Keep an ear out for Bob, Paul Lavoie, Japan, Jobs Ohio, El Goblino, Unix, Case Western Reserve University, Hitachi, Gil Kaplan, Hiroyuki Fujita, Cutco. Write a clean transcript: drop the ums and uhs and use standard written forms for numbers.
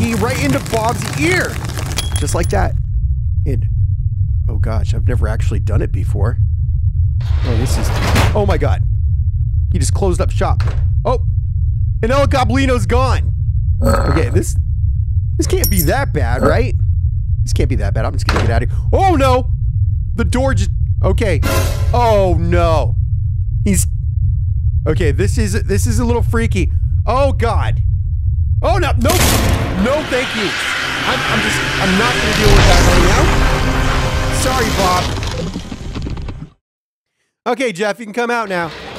key right into Bob's ear. Just like that. It. Oh gosh, I've never actually done it before. Oh, this is... Oh my god. He just closed up shop. Oh! And El Goblino's gone! Okay, this can't be that bad, right? This can't be that bad. I'm just gonna get out of here. Oh no! The door just... Okay. Oh no. He's... Okay, this is a little freaky. Oh god. Oh no, no! No, thank you! I'm not gonna deal with that right now. Sorry, Bob. Okay, Jeff, you can come out now.